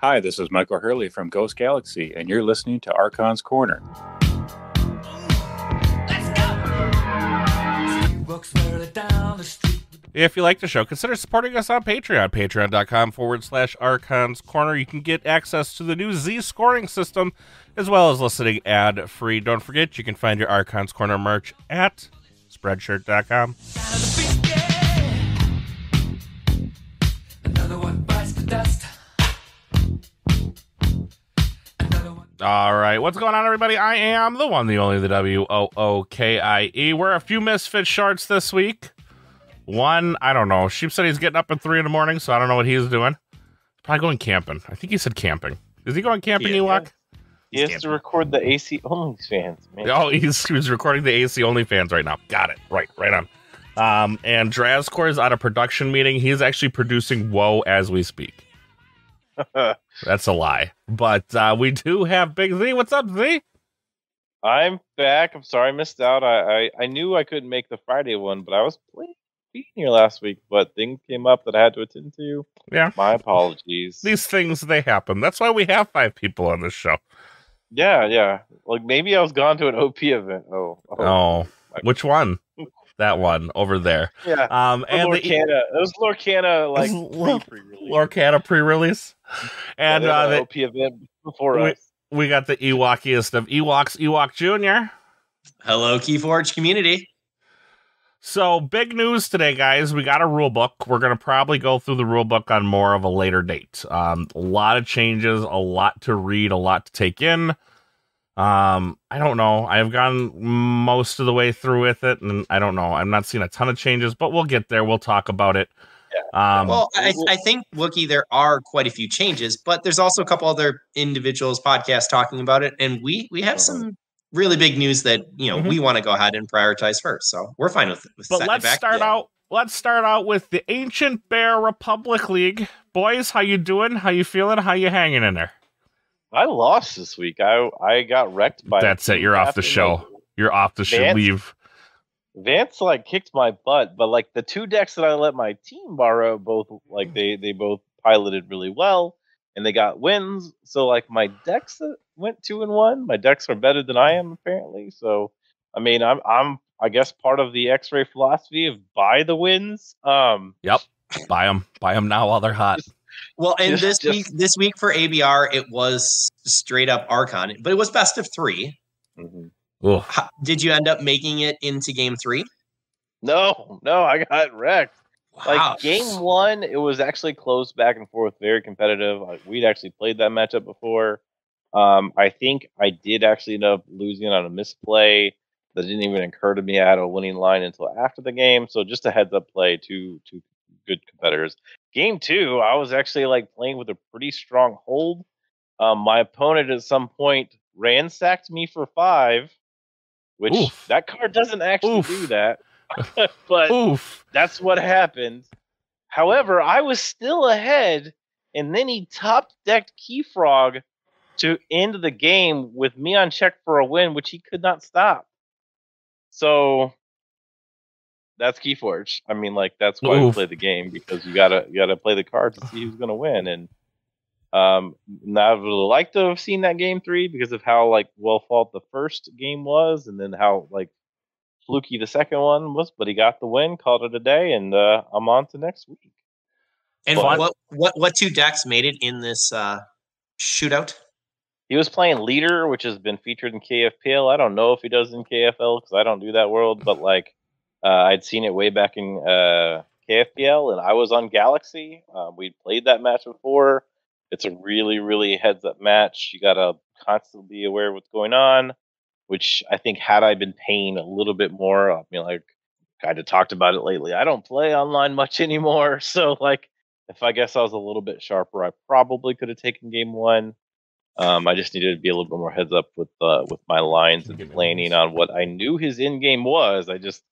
Hi, this is Michael Hurley from Ghost Galaxy, and you're listening to Archon's Corner. If you like the show, consider supporting us on Patreon, patreon.com/Archon's Corner. You can get access to the new Z scoring system, as well as listening ad-free. Don't forget, you can find your Archon's Corner merch at spreadshirt.com. Another one bites the dust. All right, what's going on, everybody? I am the one, the only, the W-O-O-K-I-E. We're a few misfit shorts this week. One, I don't know. Sheep said he's getting up at 3 in the morning, so I don't know what he's doing. Probably going camping. I think he said camping. Is he going camping, Ewok? He has to record the AC OnlyFans, man. Oh, he's recording the AC OnlyFans right now. Got it. Right on. And Drazcore is out of production meeting. He's actually producing Woe as we speak. That's a lie, but we do have Big Z. What's up, Z? I'm back. I'm sorry I missed out. I knew I couldn't make the Friday one, but I was being here last week, but things came up that I had to attend to. Yeah, my apologies. These things, they happen. That's why we have 5 people on this show. Yeah. Like, maybe I was gone to an OP event. Oh. Which one? That one over there. Yeah. And Lorcana. It was Lorcana, like, pre-release. Lorcana pre-release. And the OP event before us. We got the Ewokiest of Ewoks, Ewok Jr. Hello, Keyforge community. So, big news today, guys. We got a rule book. We're going to probably go through the rule book on more of a later date. A lot of changes, a lot to read, a lot to take in. I don't know. I've gone most of the way through with it, and I don't know. I'm not seeing a ton of changes, but we'll get there. We'll talk about it. Yeah. Well, I think, Wookie, there are quite a few changes, but there's also a couple other individuals, podcasts talking about it, and we have some really big news that we want to go ahead and prioritize first. So we're fine with it. But let's start out with the Ancient Bear Republic League. Boys, how you doing? How you feeling? How you hanging in there? I lost this week. I got wrecked by... That's it. You're off the show. You're off the show. Leave. Vance, like, kicked my butt, but, like, the 2 decks that I let my team borrow, both, like, they both piloted really well, and they got wins. So, like, my decks that went 2-1, my decks are better than I am, apparently. So, I mean, I'm I guess, part of the X-Ray philosophy of buy the wins. Yep. Buy them. Buy them now while they're hot. Well, and this week for ABR, it was straight up Archon, but it was best of 3. Mm-hmm. How did you end up making it into game 3? No, I got wrecked. Wow. Like, game 1, it was actually close back and forth, very competitive. Like, we'd actually played that matchup before. I think I did actually end up losing on a misplay that didn't even occur to me. I had a winning line until after the game, so just a heads up play to good competitors. Game 2, I was actually, like, playing with a pretty strong hold. My opponent at some point ransacked me for 5, which that card doesn't actually do that. But that's what happened. However, I was still ahead, and then he top-decked Keyforge to end the game with me on check for a win, which he could not stop. So... that's Keyforge. I mean, like, that's why we play the game, because you gotta play the card to see who's gonna win. And I would really like to have seen that game 3 because of how, like, well fought the first game was, and then how, like, fluky the second one was. But he got the win, called it a day, and I'm on to next week. And what 2 decks made it in this shootout? He was playing Leader, which has been featured in KFPL. I don't know if he does in KFL because I don't do that world, but, like. I'd seen it way back in KFPL, and I was on Galaxy. We'd played that match before. It's a really, really heads-up match. You got to constantly be aware of what's going on, which I think had I been paying a little bit more, I mean, like, I kind of talked about it lately. I don't play online much anymore, so, like, if I guess I was a little bit sharper, I probably could have taken game 1. I just needed to be a little bit more heads-up with my lines and planning on what I knew his in-game was. I just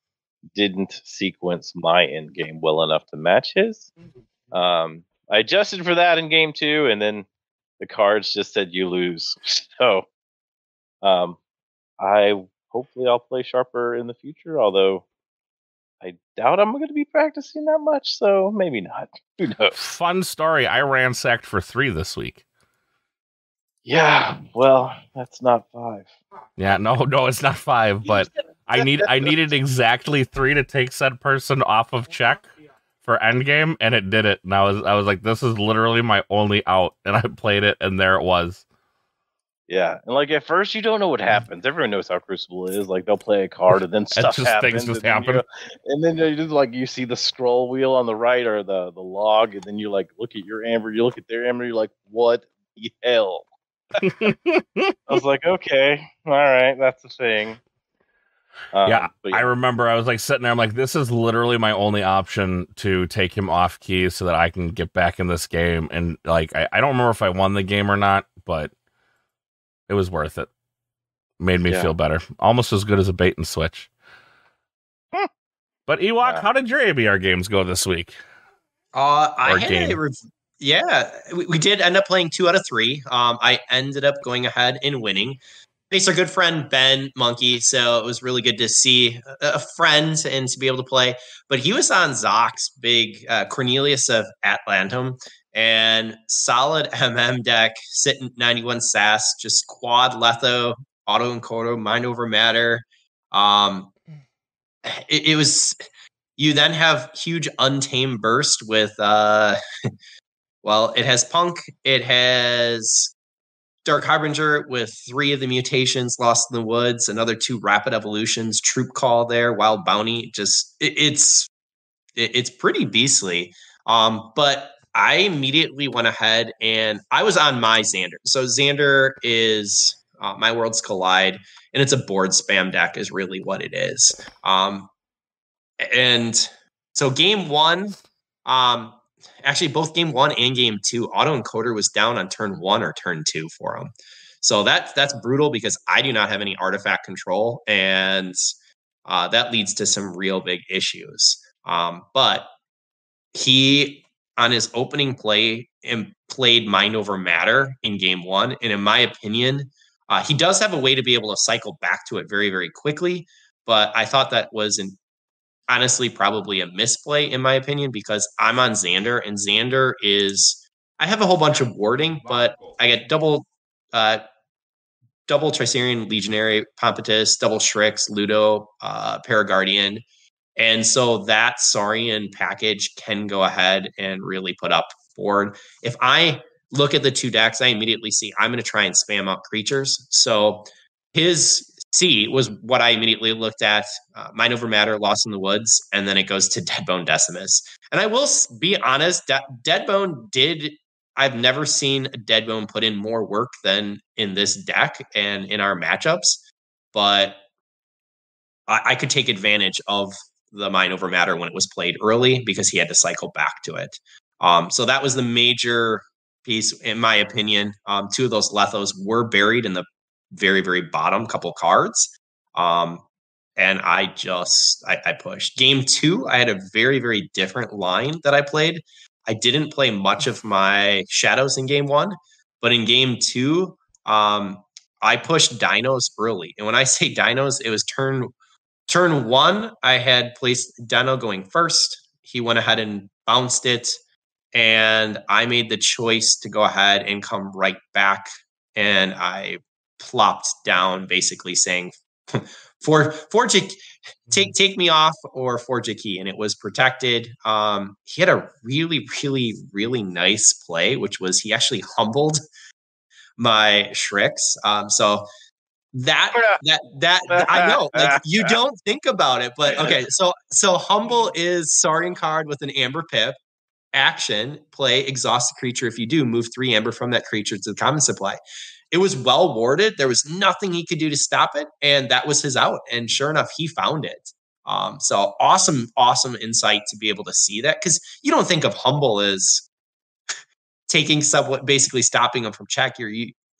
didn't sequence my end game well enough to match his. I adjusted for that in game 2, and then the cards just said you lose. So I'll play sharper in the future, although I doubt I'm going to be practicing that much, so maybe not. Who knows? Fun story. I ransacked for 3 this week. Yeah, well, that's not five. Yeah, no, it's not five, but I needed exactly 3 to take said person off of check for endgame, and it did it. And I was like, this is literally my only out, and I played it, and there it was. Yeah, and like at first you don't know what happens. Everyone knows how Crucible is. Like they'll play a card, and then stuff happens. Things just happen. And then you just like you see the scroll wheel on the right or the log, and then you like look at your amber, you look at their amber, you're like, what the hell? I was like, okay, all right, that's the thing. Yeah, I remember I was like sitting there, I'm like, this is literally my only option to take him off key so that I can get back in this game. And like I don't remember if I won the game or not, but it was worth it. Made me feel better. Almost as good as a bait and switch. But Ewok, how did your ABR games go this week? We did end up playing 2 out of 3. I ended up going ahead and winning. Thanks to our good friend, Ben Monkey. So it was really good to see a friend and to be able to play. But he was on Zox, big Cornelius of Atlantum. And solid MM deck, sitting 91 SAS, just quad Letho, auto and Kodo, Mind Over Matter. It was, you then have huge Untamed Burst with, well, it has Punk, it has Dark Harbinger with 3 of the mutations, Lost in the Woods, another 2 Rapid Evolutions, Troop Call there, Wild Bounty. Just, it's pretty beastly. But I immediately went ahead and I was on my Xander. So Xander is my Worlds Collide, and it's a board spam deck is really what it is. And so game 1, actually both game 1 and game 2, auto encoder was down on turn 1 or turn 2 for him. So that's brutal because I do not have any artifact control, and that leads to some real big issues. But he on his opening play and played Mind Over Matter in game 1. And in my opinion, he does have a way to be able to cycle back to it very, very quickly. But I thought that was honestly probably a misplay in my opinion, because I'm on Xander, and Xander is, I have a whole bunch of warding, but I get double Tricerion Legionary, Pompatus, double Shrix, Ludo, Paraguardian. And so that Saurian package can go ahead and really put up board. If I look at the 2 decks, I immediately see I'm going to try and spam out creatures. So his C was what I immediately looked at. Mine Over Matter, Lost in the Woods, and then it goes to Deadbone Decimus. And I will be honest, Deadbone did, I've never seen a Deadbone put in more work than in this deck and in our matchups. But I could take advantage of the Mind Over Matter when it was played early because he had to cycle back to it. So that was the major piece, in my opinion. 2 of those Lethos were buried in the very, very bottom couple cards. And I pushed. Game 2, I had a very, very different line that I played. I didn't play much of my Shadows in game 1, but in game 2, I pushed Dinos early. And when I say Dinos, it was turn 1, I had placed Dino going first. He went ahead and bounced it, and I made the choice to go ahead and come right back, and I plopped down basically saying, forge a, take me off or forge a key, and it was protected. He had a really, really, really nice play, which was he actually humbled my Shrix. So that I know, like, you don't think about it, but okay. So Humble is Saurian card with an amber pip. Action, play, exhaust the creature. If you do, move 3 amber from that creature to the common supply. It was well warded. There was nothing he could do to stop it, and that was his out. And sure enough, he found it. So awesome insight to be able to see that, because you don't think of Humble as taking somewhat, basically stopping him from check.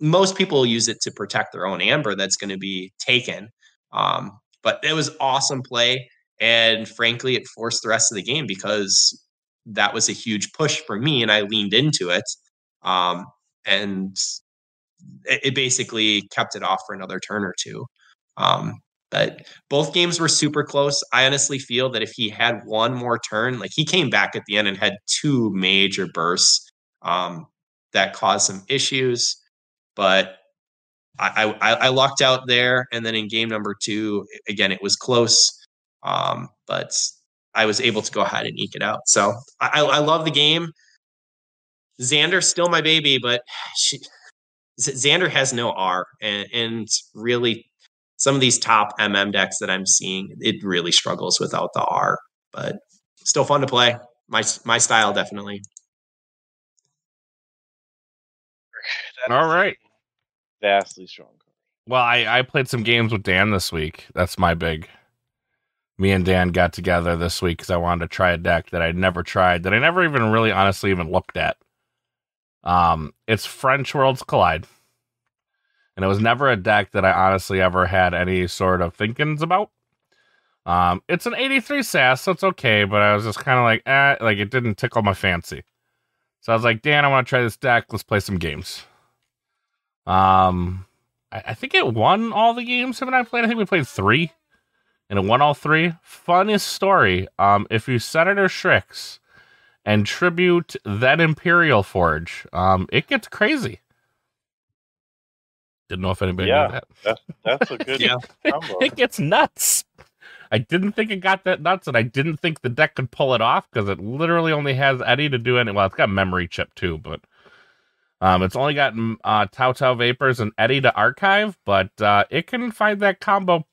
Most people use it to protect their own amber that's going to be taken. But it was awesome play. And frankly, it forced the rest of the game because that was a huge push for me, and I leaned into it. And it basically kept it off for another turn or 2. But both games were super close. I honestly feel that if he had one more turn, like he came back at the end and had 2 major bursts that caused some issues. but I locked out there. And then in game number two, again, it was close, but I was able to go ahead and eke it out. So I love the game. Xander's still my baby, but Xander has no R, and really some of these top MM decks that I'm seeing, it really struggles without the R, but still fun to play. My style, definitely. All right. Vastly strong. Well, I played some games with Dan this week. That's my big. Me and Dan got together this week because I wanted to try a deck that I'd never tried, that I never even really honestly even looked at. It's French Worlds Collide. And it was never a deck that I honestly ever had any sort of thinkings about. It's an 83 SAS, so it's okay, but I was just kind of like, like it didn't tickle my fancy. So I was like, Dan, I want to try this deck. Let's play some games. I think it won all the games him and I played. I think we played 3. And it won all 3. Funniest story. If you Senator Shrix and tribute that Imperial Forge, it gets crazy. Didn't know if anybody knew that. That's a good combo. It gets nuts. I didn't think it got that nuts, and I didn't think the deck could pull it off because it literally only has Eddie to do any. Well, it's got memory chip too, but it's only got Tau Vapors and Eddie to archive, but it can find that combo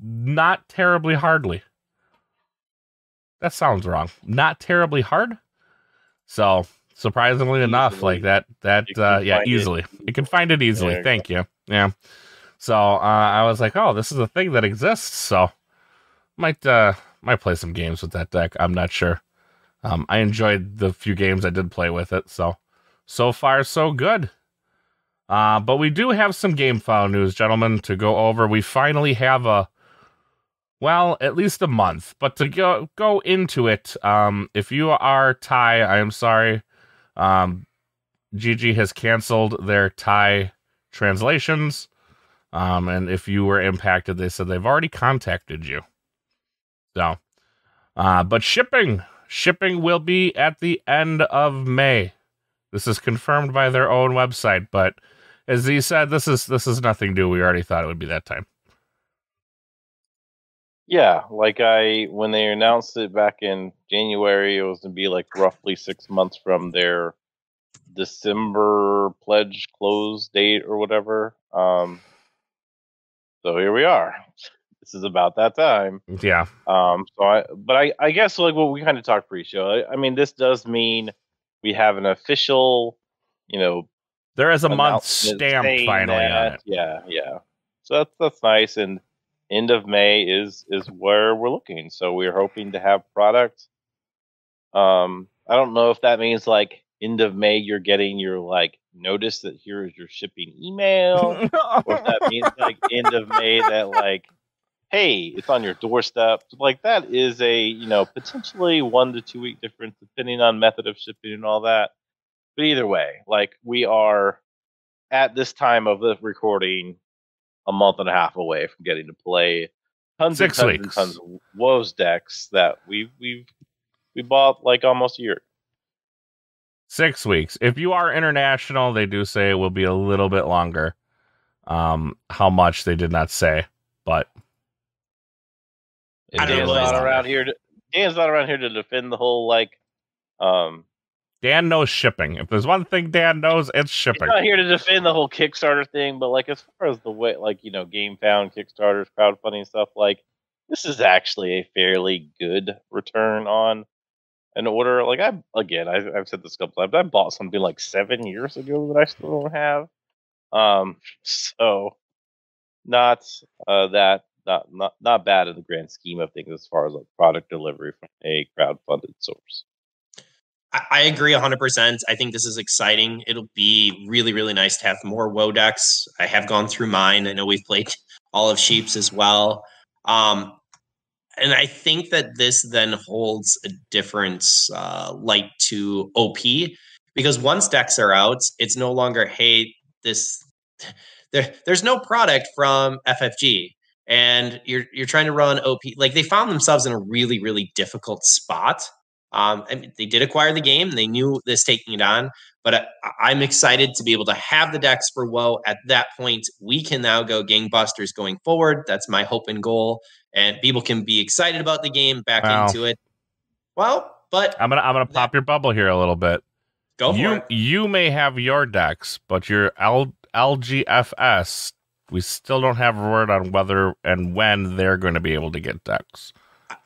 not terribly hardly. That sounds wrong. Not terribly hard. So surprisingly enough, like that easily. It can find it easily. Thank you. Yeah. So I was like, oh, this is a thing that exists. So might play some games with that deck. I'm not sure. I enjoyed the few games I did play with it. So far, so good. But we do have some GameFound news, gentlemen, to go over. We finally have at least a month. But to go into it, if you are Thai, I am sorry. GG has canceled their Thai translations. And if you were impacted, they said they've already contacted you. So, but shipping will be at the end of May. This is confirmed by their own website, but as Z said, this is nothing new. We already thought it would be that time. Yeah, like when they announced it back in January, it was going to be like roughly 6 months from their December pledge close date or whatever. So here we are. This is about that time. Yeah. So I guess like what we kind of talked pre-show. I mean, this does mean we have an official, there is a month stamp finally on it. Yeah, yeah. So that's nice. And end of May is where we're looking. So we're hoping to have product. I don't know if that means like end of May you're getting your like notice that here is your shipping email, or if that means like end of May that like, hey, it's on your doorstep. Like that is a, potentially 1 to 2 week difference depending on method of shipping and all that. But either way, like we are at this time of the recording a month and a half away from getting to play tons of Woe's decks that we bought like almost a year. 6 weeks. If you are international, they do say it will be a little bit longer. How much they did not say, but Dan's not around here to defend the whole Dan knows shipping. If there's one thing Dan knows, it's shipping. He's not here to defend the whole Kickstarter thing, but like as far as the way GameFound, Kickstarters, crowdfunding stuff, like this is actually a fairly good return on an order. Like I've said this a couple times. I bought something like 7 years ago that I still don't have. So not that. Not bad in the grand scheme of things as far as like product delivery from a crowdfunded source. I agree 100%. I think this is exciting. It'll be really, really nice to have more Woe decks. I have gone through mine. I know we've played all of Sheep's as well. And I think that this then holds a different light to OP because once decks are out, it's no longer, hey, there's no product from FFG. And you're trying to run OP. Like they found themselves in a really, really difficult spot And they did acquire the game. They knew this taking it on, but I'm excited to be able to have the decks for Woe. At that point, we can now go gangbusters going forward. That's my hope and goal. And people can be excited about the game, back into it. Well, but I'm gonna pop your bubble here a little bit. Go for it. You may have your decks, but your LGFS, we still don't have a word on whether and when they're going to be able to get decks.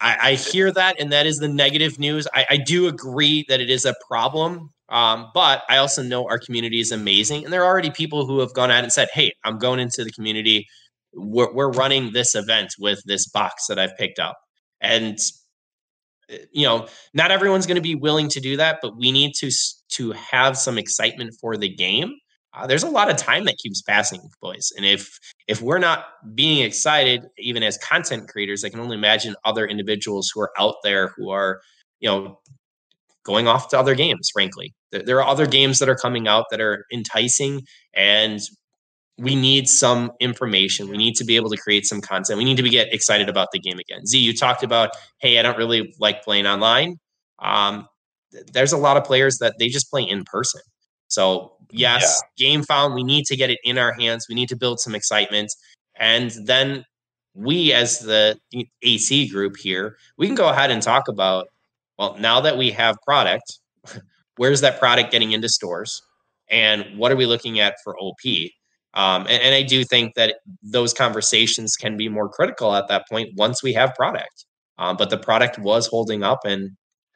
I hear that, and that is the negative news. I do agree that it is a problem, but I also know our community is amazing, and there are already people who have gone out and said, hey, I'm going into the community. We're running this event with this box that I've picked up. And, you know, not everyone's going to be willing to do that, but we need to have some excitement for the game. There's a lot of time that keeps passing, boys. And if we're not being excited, even as content creators, I can only imagine other individuals who are out there who are, you know, going off to other games, frankly. There are other games that are coming out that are enticing, and we need some information. We need to be able to create some content. We need to get excited about the game again. Z, you talked about, hey, I don't really like playing online. There's a lot of players that they just play in person. So yes, yeah. GameFound, we need to get it in our hands. We need to build some excitement. And then we, as the AC group here, we can go ahead and talk about, well, now that we have product, where's that product getting into stores? And what are we looking at for OP? And I do think that those conversations can be more critical at that point once we have product. But the product was holding up, and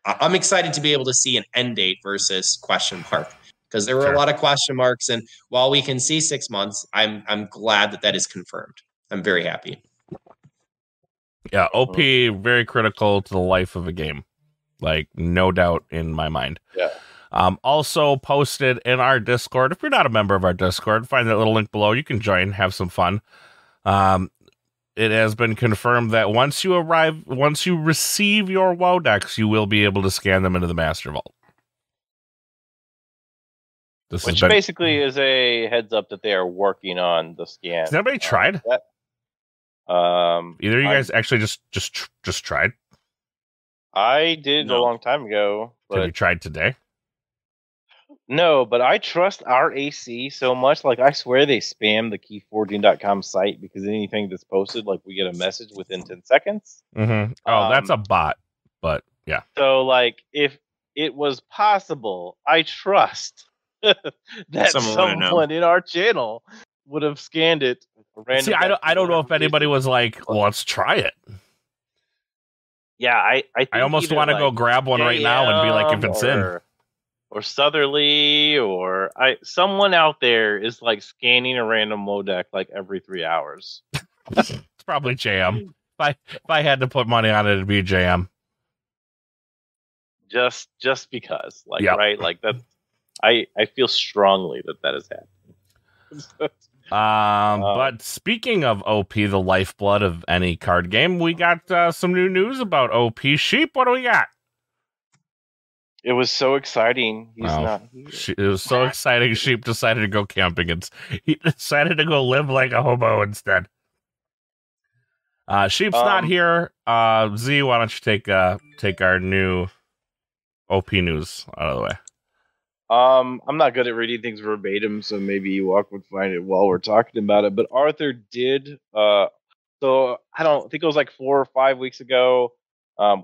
I'm excited to be able to see an end date versus question mark. Because there were a lot of question marks, and while we can see 6 months, I'm glad that is confirmed. I'm very happy. Yeah, OP very critical to the life of a game, like no doubt in my mind. Yeah. Also posted in our Discord. If you're not a member of our Discord, find that little link below. You can join, have some fun. It has been confirmed that once you receive your WoW decks, you will be able to scan them into the Master Vault. Which basically is a heads up that they are working on the scan. Has anybody tried? Either of you guys actually just tried? I did a long time ago. But have you tried today? No, but I trust our AC so much. Like, I swear they spam the keyforging.com site, because anything that's posted, like, we get a message within 10 seconds. Mm-hmm. Oh, that's a bot. But, yeah. So, like, if it was possible, I trust that someone in our channel would have scanned it. See, I don't know if anybody was like, well, let's try it. Yeah, I almost want to go grab one right now and be like, if it's in. Or Southerly, or someone out there is like scanning a random Modec like every 3 hours. It's probably JM. If I had to put money on it, it'd be JM. Just because, like, right? Like, that's, I feel strongly that is happening. But speaking of OP, the lifeblood of any card game, we got some new news about OP Sheep. What do we got? It was so exciting. He's not here. It was so exciting. Sheep decided to go camping. He decided to go live like a hobo instead. Sheep's not here. Z, why don't you take our new OP news out of the way? I'm not good at reading things verbatim, so maybe Ewok would find it while we're talking about it. But Arthur did. So I think it was like 4 or 5 weeks ago.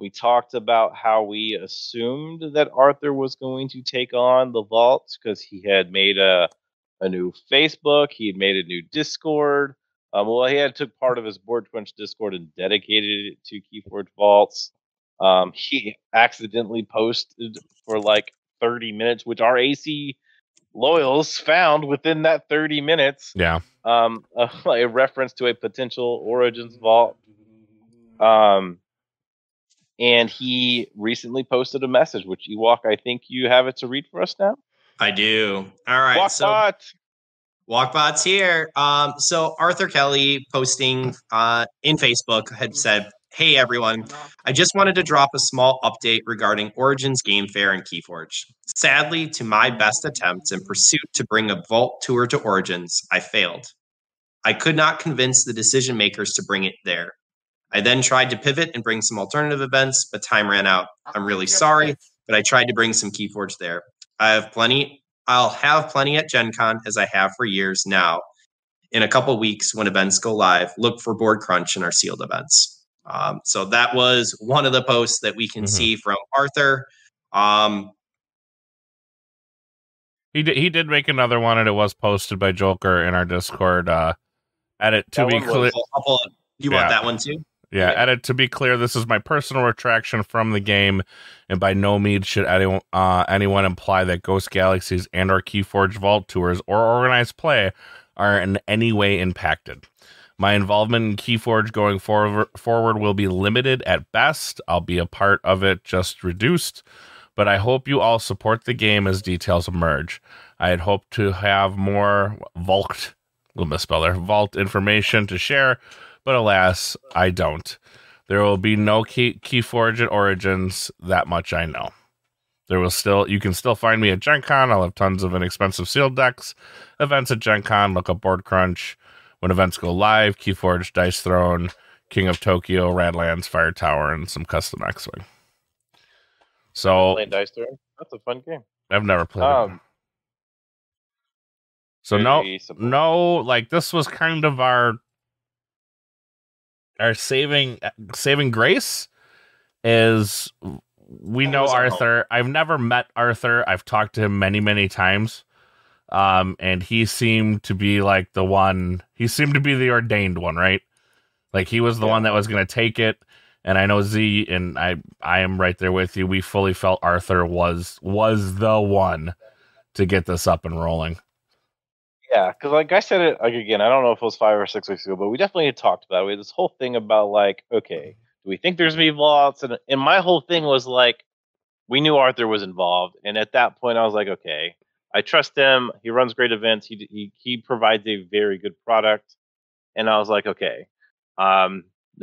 We talked about how we assumed that Arthur was going to take on the vaults, because he had made a new Facebook. He had made a new Discord. Well, he had took part of his Board Crunch Discord and dedicated it to Keyforge vaults. He accidentally posted for like 30 minutes, which our AC loyals found within that 30 minutes. Yeah. A reference to a potential Origins vault. And he recently posted a message, which, Ewok, I think you have it to read for us now. I do. All right. Walkbot. Walkbot's here. So Arthur Kelly, posting in Facebook, had said, hey, everyone, I just wanted to drop a small update regarding Origins Game Fair and Keyforge. Sadly, to my best attempts and pursuit to bring a vault tour to Origins, I failed. I could not convince the decision makers to bring it there. I then tried to pivot and bring some alternative events, but time ran out. I'm really sorry, but I tried to bring some Keyforge there. I'll have plenty at Gen Con as I have for years now. In a couple weeks, when events go live, look for Board Crunch and our sealed events. So that was one of the posts that we can see from Arthur. He did make another one, and it was posted by Joker in our Discord. Edit to be clear. You want that one too? Yeah. Okay. Edit to be clear. This is my personal retraction from the game, and by no means should anyone imply that Ghost Galaxies and our Keyforge Vault tours or organized play are in any way impacted. My involvement in Keyforge going forward will be limited at best. I'll be a part of it, just reduced. But I hope you all support the game as details emerge. I had hoped to have more Vault information to share, but alas, I don't. There will be no Keyforge at Origins, that much I know. You can still find me at Gen Con. I'll have tons of inexpensive sealed decks. Events at Gen Con, look up Board Crunch. When events go live, Keyforge, Dice Throne, King of Tokyo, Radlands, Fire Tower, and some custom X-Wing. So Dice Throne, that's a fun game. I've never played it. So no, like this was kind of our saving grace is we know Arthur. I've never met Arthur. I've talked to him many times. And he seemed to be like the one, the ordained one, right? Like he was the one that was going to take it. And I know Z and I am right there with you. We fully felt Arthur was the one to get this up and rolling. Yeah, because like I said it, like again, I don't know if it was 5 or 6 weeks ago, but we definitely had talked about it. We had this whole thing about like, okay, do we think there's going to be vaults? And my whole thing was like, we knew Arthur was involved. And at that point, I was like, okay, I trust him. He runs great events. He provides a very good product. And I was like, okay, no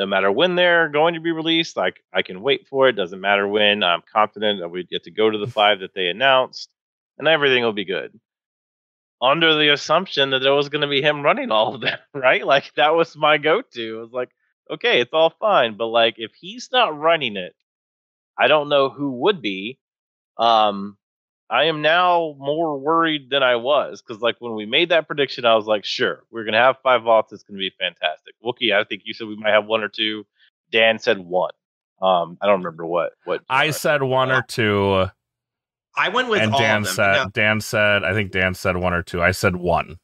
matter when they're going to be released, like I can wait for it. Doesn't matter when. I'm confident that we get to go to the 5 that they announced, and everything will be good. Under the assumption that there was going to be him running all of them, right? Like that was my go-to. I was like, okay, it's all fine, but like if he's not running it, I don't know who would be. I am now more worried than I was because, like, when we made that prediction, I was like, sure, we're going to have 5 vaults. It's going to be fantastic. Wookie, I think you said we might have 1 or 2. Dan said 1. I don't remember what I said 1 or 2. I went with and all Dan of them. Said, no. I think Dan said 1 or 2. I said 1.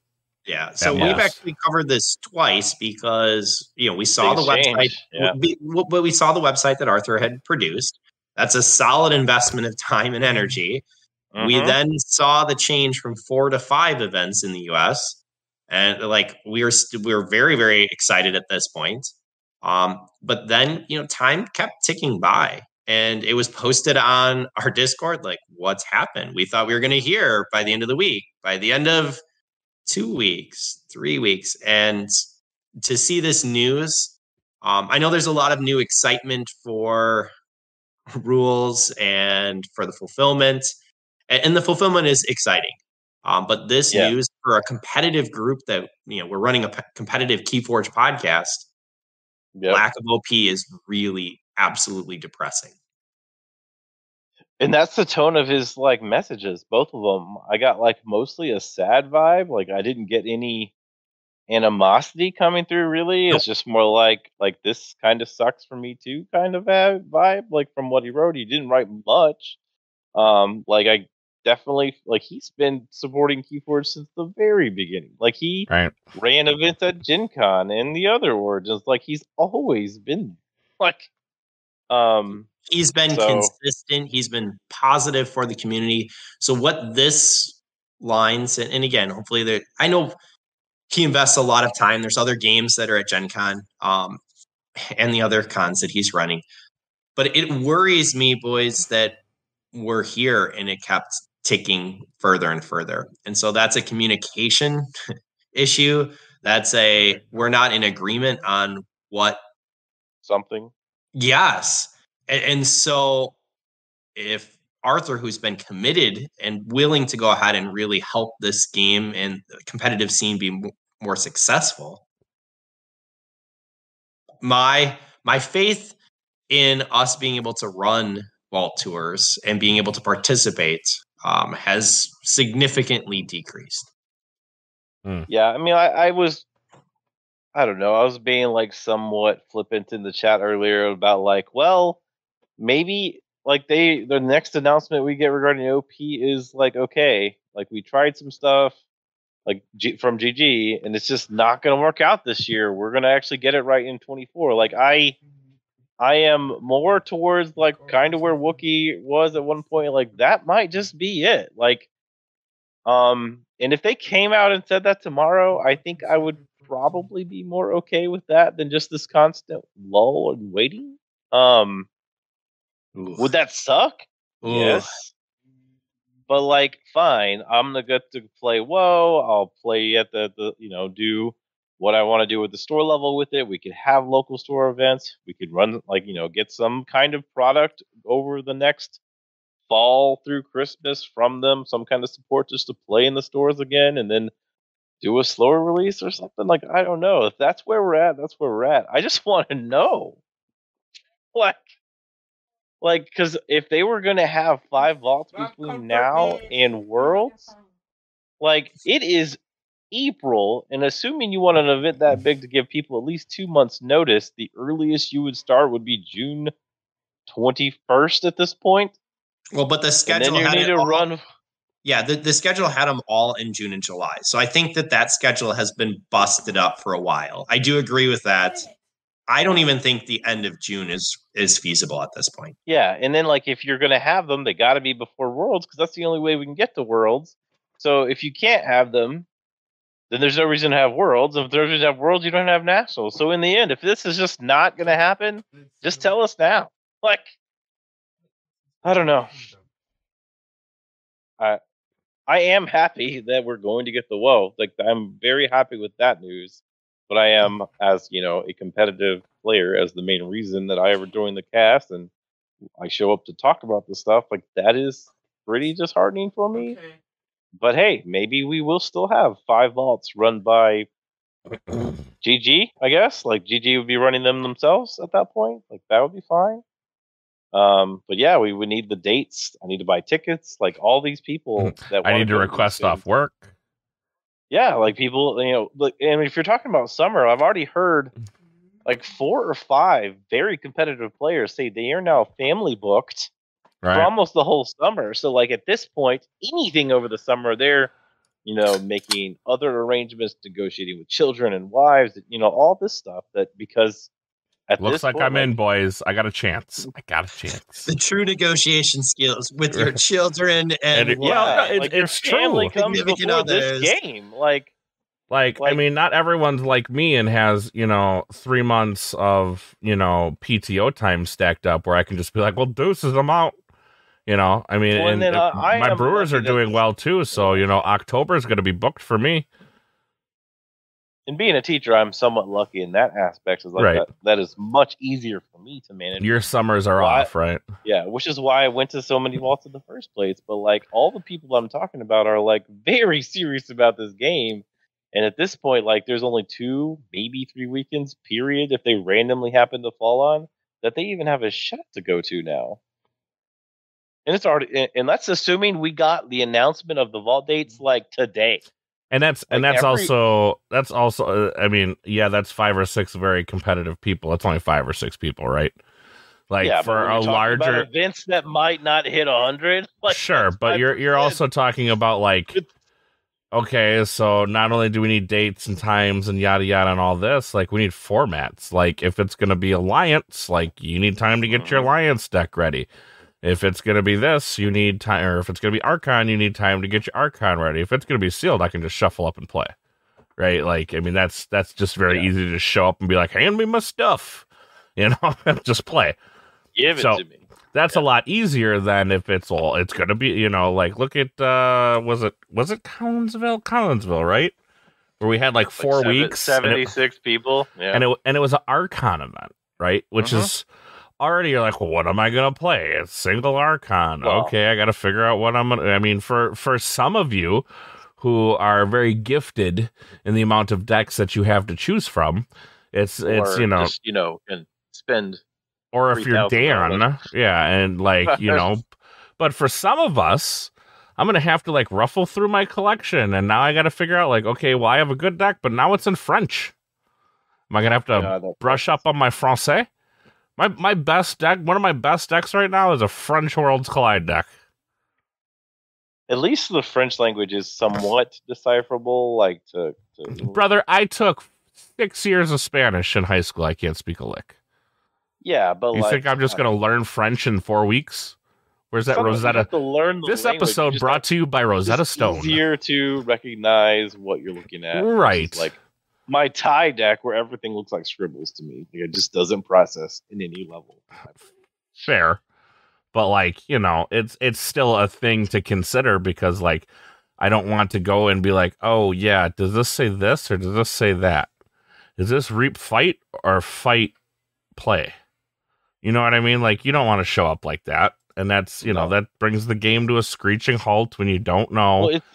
Yeah. So we've actually covered this twice because, you know, we saw the website, but we saw the website that Arthur had produced. That's a solid investment of time and energy. We then saw the change from 4 to 5 events in the U.S. And like we were very, very excited at this point. But then, you know, time kept ticking by and it was posted on our Discord. Like, what's happened? We thought we were going to hear by the end of the week, by the end of 2 weeks, 3 weeks. And to see this news, I know there's a lot of new excitement for rules and for the fulfillment. And the fulfillment is exciting, but this news for a competitive group that, you know, we're running a competitive Keyforge podcast, lack of OP is really absolutely depressing. And that's the tone of his like messages, both of them. I got like mostly a sad vibe. Like I didn't get any animosity coming through. Really, it's just more like this kind of sucks for me too, kind of vibe. Like from what he wrote, he didn't write much. Like I. Definitely, like he's been supporting Keyforge since the very beginning. Like he ran events at Gen Con and the other Origins. Like he's always been like, he's been consistent. He's been positive for the community. So what this lines and again, hopefully there. I know he invests a lot of time. There's other games that are at Gen Con, and the other cons that he's running. But it worries me, boys, that we're here and it kept ticking further and further. And so that's a communication issue. That's a, we're not in agreement on what something. Yes. And so if Arthur, who's been committed and willing to go ahead and really help this game and the competitive scene be more successful, my my faith in us being able to run vault tours and being able to participate has significantly decreased. Yeah, I mean, I don't know, I was being like somewhat flippant in the chat earlier about like, well, maybe like the next announcement we get regarding OP is like, okay, like we tried some stuff like from GG and it's just not going to work out this year. We're going to actually get it right in 24. Like I am more towards like kind of where Wookiee was at one point. Like that might just be it. Like, and if they came out and said that tomorrow, I think I would probably be more okay with that than just this constant lull and waiting. Would that suck? Oof. Yes. But like, fine, I'm gonna get to play Woe. I'll play at the you know, do what I want to do with the store level with it. We could have local store events. We could run like, you know, get some kind of product over the next fall through Christmas from them, some kind of support just to play in the stores again, and then do a slower release or something. Like, I don't know. If that's where we're at, that's where we're at. I just want to know. Like, because if they were going to have 5 vaults between now and Worlds, like, it is April, and assuming you want an event that big to give people at least 2 months notice, the earliest you would start would be June 21st at this point. Well, but the schedule had it all. Yeah, the schedule had them all in June and July. So I think that schedule has been busted up for a while. I do agree with that. I don't even think the end of June is feasible at this point. Yeah, and then like if you're going to have them, they got to be before Worlds because that's the only way we can get to Worlds. So if you can't have them, then there's no reason to have Worlds. If there's no reason to have Worlds, you don't have Nationals. So in the end, if this is just not going to happen, just tell us now. Like, I don't know. I am happy that we're going to get the Woe. Like, I'm very happy with that news. But I am, as you know, a competitive player, as the main reason that I ever joined the cast and I show up to talk about this stuff. Like, that is pretty disheartening for me. Okay. But hey, maybe we will still have 5 vaults run by GG, I guess. Like, GG would be running them themselves at that point. Like, that would be fine. But yeah, we would need the dates. I need to buy tickets. Like, all these people that I need to request off work. Yeah, like people, you know, like, and if you're talking about summer, I've already heard like 4 or 5 very competitive players say they are now family booked for almost the whole summer. So like at this point, anything over the summer, they're, you know, making other arrangements, negotiating with children and wives, you know, all this stuff that because at looks this like point, I'm in, boys. I got a chance. The true negotiation skills with your children and yeah, like it's true. Comes before this game, like I mean, not everyone's like me and has, you know, 3 months of, you know, PTO time stacked up where I can just be like, well, deuces, I'm out. You know, I mean, well, and then, my Brewers are doing well too, so you know, October is going to be booked for me. And being a teacher, I'm somewhat lucky in that aspect. Is like that is much easier for me to manage. Your summers are off, right? Yeah, which is why I went to so many vaults in the first place. But like all the people I'm talking about are like very serious about this game. And at this point, like there's only 2, maybe 3 weekends, period, if they randomly happen to fall on, that they even have a shot to go to now. And it's already, and that's assuming we got the announcement of the vault dates like today. And that's like also I mean, yeah, that's 5 or 6 very competitive people. It's only 5 or 6 people, right? Like yeah, for a larger events that might not hit 100. Like, sure, but you're also talking about like, okay, so not only do we need dates and times and yada yada and all this, like we need formats. Like if it's gonna be Alliance, like you need time to get your Alliance deck ready. If it's going to be this, you need time, or if it's going to be Archon, you need time to get your Archon ready. If it's going to be sealed, I can just shuffle up and play, right? Like, I mean, that's just very easy to just show up and be like, hand me my stuff, you know, and just play. Give it to me. That's a lot easier than if it's all, it's going to be, you know, like, look at, was it Collinsville? Collinsville, right? Where we had like 4 weeks. 76 people. Yeah. And it was an Archon event, right? Which is... Already you're like, well, what am I going to play? It's single Archon. Well, okay, I got to figure out what I'm going to... I mean, for some of you who are very gifted in the amount of decks that you have to choose from, it's you know... Just, you know, and spend. Or if you're Dan, yeah, and like, you know, but for some of us, I'm going to have to like ruffle through my collection, and now I got to figure out like, okay, well, I have a good deck, but now it's in French. Am I going to have to brush up on my Francais? My best deck, one of my best decks right now is a French Worlds Collide deck. At least the French language is somewhat decipherable. Like, brother, I took 6 years of Spanish in high school. I can't speak a lick. Yeah, but you like, think I'm just going to learn French in 4 weeks? Where's that Rosetta? This episode brought to you by Rosetta Stone. It's easier to recognize what you're looking at. Right. Like my Thai deck where everything looks like scribbles to me. Like, it just doesn't process in any level. Fair. But like, you know, it's still a thing to consider because like, I don't want to go and be like, oh yeah, does this say this or does this say that? Is this reap fight or fight play? You know what I mean? Like, you don't want to show up like that. And that's, you know, that brings the game to a screeching halt when you don't know. Well, it's